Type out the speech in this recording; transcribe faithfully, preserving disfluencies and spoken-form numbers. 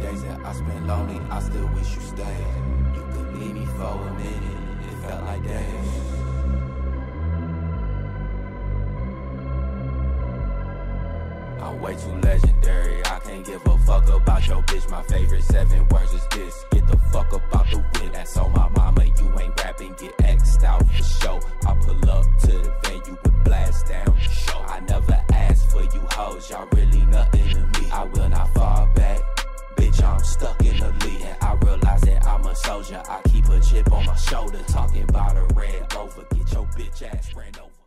days that I spent lonely, I still wish you stayed. You could leave me for a minute, it felt like days. I'm way too legendary, I can't give a fuck about your bitch. My favorite seven words is this: get the fuck up out the wind. That's on my mama, you ain't rapping, get X'd out for show. I pull up to the venue and blast down the show. I never asked for you hoes, y'all really nothing to me. I will not fall back, bitch, I'm stuck in the lead. And I realize that I'm a soldier, I keep a chip on my shoulder. Talking about a red over, get your bitch ass ran over.